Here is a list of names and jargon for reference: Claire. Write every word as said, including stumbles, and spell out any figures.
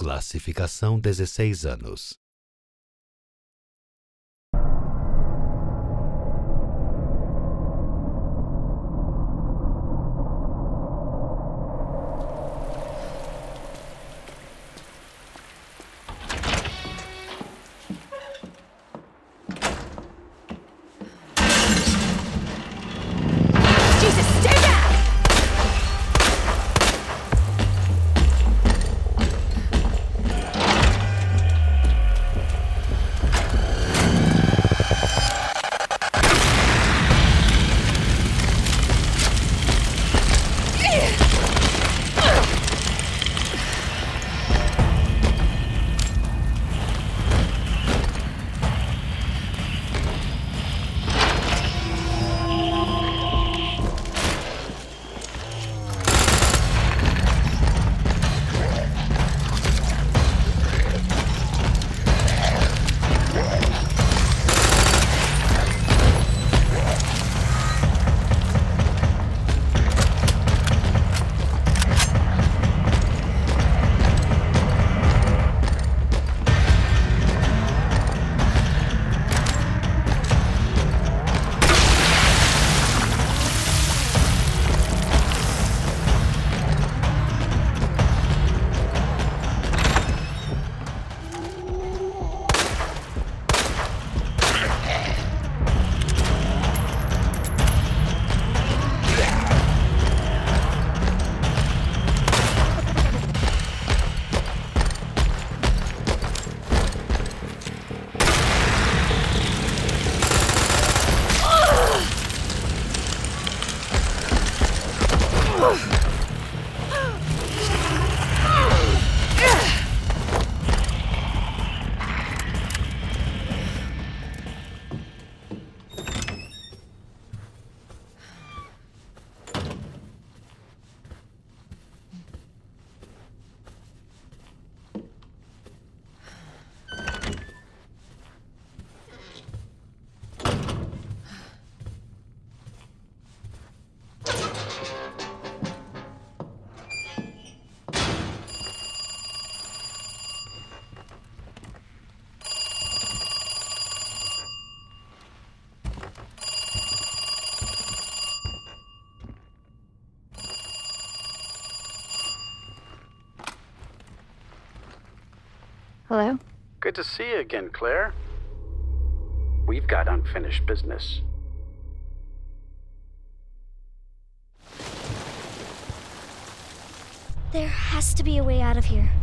Classificação dezesseis anos. Hello? Good to see you again, Claire. We've got unfinished business. There has to be a way out of here.